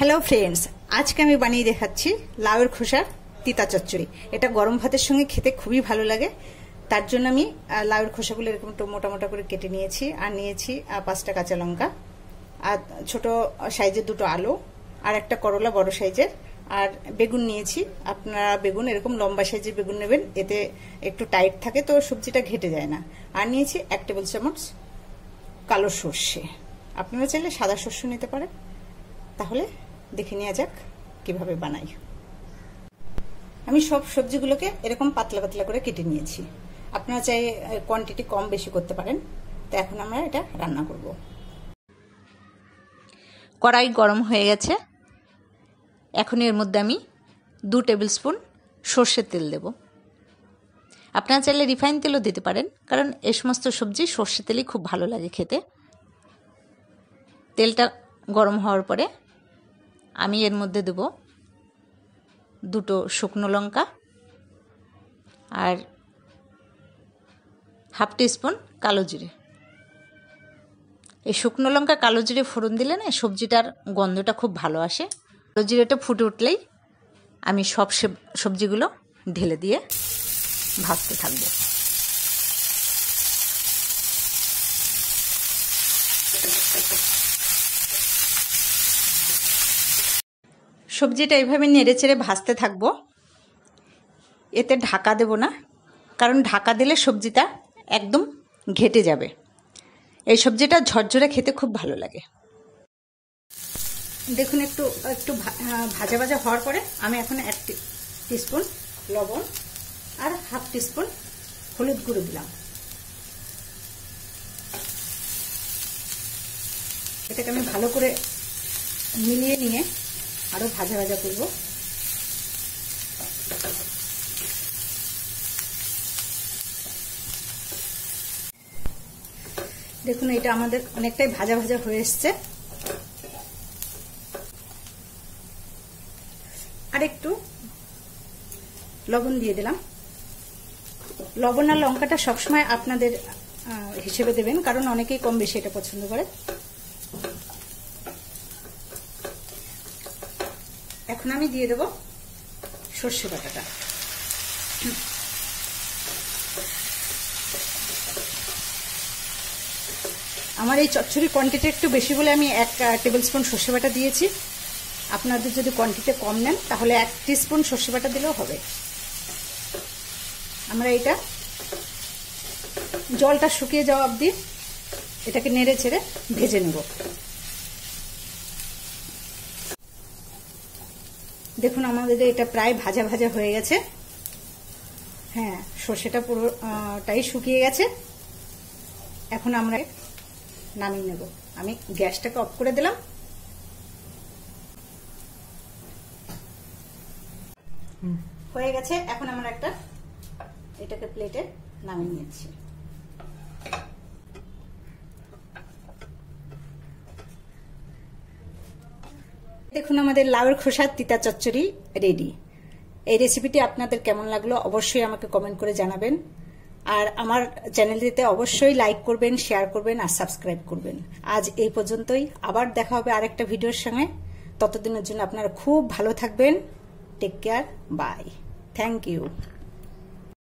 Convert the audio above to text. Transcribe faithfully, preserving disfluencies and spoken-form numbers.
Hello friends, आज के आमी बनिए देखाচ্ছি লাউয়ের খোসার তিতা চচ্চড়ি। এটা গরম ভাতের সঙ্গে খেতে খুবই ভালো লাগে। তার জন্য আমি লাউয়ের খোসাগুলো এরকম মোটা মোটা করে কেটে নিয়েছি আর নিয়েছি পাঁচটা কাঁচা লঙ্কা আর ছোট সাইজের দুটো আলু আর একটা করলা বড় সাইজের আর বেগুন নিয়েছি। আপনারা বেগুন এরকম লম্বা সাইজের বেগুন নেবেন, এতে একটু টাইট থাকে তো সবজিটা ঘেটে যায় না। আর নিয়েছি এক টেবিল চামচ কালো সরষে, আপনারা চাইলে সাদা সরষে নিতে পারেন। তাহলে দেখে নেওয়া যাক কিভাবে বানাই। আমি সব সবজিগুলোকে এরকম পাতলা পাতলা করে কেটে নিয়েছি, আপনারা চাই কোয়ান্টিটি কম বেশি করতে পারেন। তো এখন আমরা এটা রান্না করব। কড়াই গরম হয়ে গেছে, এখন এর মধ্যে আমি দু টেবিল স্পুন সর্ষের তেল দেব। আপনারা চাইলে রিফাইন তেলও দিতে পারেন, কারণ এই সমস্ত সবজি সর্ষের তেলই খুব ভালো লাগে খেতে। তেলটা গরম হওয়ার পরে আমি এর মধ্যে দেব দুটো শুকনো লঙ্কা আর হাফ টিস্পুন কালো জিরে। এই শুকনো লঙ্কা কালো জিরে ফোড়ন দিলে না সবজিটার গন্ধটা খুব ভালো আসে। কালো জিরেটা ফুটে উঠলেই আমি সব সবজিগুলো ঢেলে দিয়ে ভাজতে থাকব। সবজিটা এইভাবে নেড়ে চেড়ে ভাজতে থাকবো, এতে ঢাকা দেব না, কারণ ঢাকা দিলে সবজিটা একদম ঘেটে যাবে। এই সবজিটা ঝরঝরে খেতে খুব ভালো লাগে। দেখুন একটু একটু ভাজা ভাজা হওয়ার পরে আমি এখন এক টিস্পুন লবণ আর হাফ টিস্পুন হলুদ গুঁড়ো দিলাম। এটাকে আমি ভালো করে মিলিয়ে নিয়ে আরো ভাজা ভাজা করব। দেখুন এটা আমাদের অনেকটাই ভাজা ভাজা হয়ে এসছে। আর একটু লবণ দিয়ে দিলাম। লবণ আর লঙ্কাটা সবসময় আপনাদের হিসেবে দেবেন, কারণ অনেকেই কম বেশি এটা পছন্দ করে। এখন আমি দিয়ে দেব সর্ষে বাটাটা। আমার এই চচ্চড়ি কোয়ান্টিটি একটু বেশি বলে আমি এক টেবিল স্পুন সর্ষে বাটা দিয়েছি। আপনাদের যদি কোয়ান্টিটি কম নেন তাহলে এক টিস্পুন সর্ষে বাটা দিলেও হবে। আমরা এটা জলটা শুকিয়ে যাওয়া অবধি এটাকে নেড়ে ছেড়ে ভেজে নেব। দেখুন আমাদের এটা প্রায় ভাজা ভাজা হয়ে গেছে। হ্যাঁ, সর্ষেটা পুরোটাই শুকিয়ে গেছে। এখন আমরা নামিয়ে নেব। আমি গ্যাসটাকে অফ করে দিলাম। হয়ে গেছে, এখন আমরা একটা এটাকে প্লেটে নামিয়ে নিচ্ছি। দেখুন আমাদের লাউয়ের খোসার তিতা চচ্চড়ি রেডি। এই রেসিপিটি আপনাদের কেমন লাগলো অবশ্যই আমাকে কমেন্ট করে জানাবেন। আর আমার চ্যানেলটিতে অবশ্যই লাইক করবেন, শেয়ার করবেন আর সাবস্ক্রাইব করবেন। আজ এই পর্যন্তই, আবার দেখা হবে আরেকটা ভিডিওর সঙ্গে। ততদিনের জন্য আপনারা খুব ভালো থাকবেন। Take care, bye, thank you.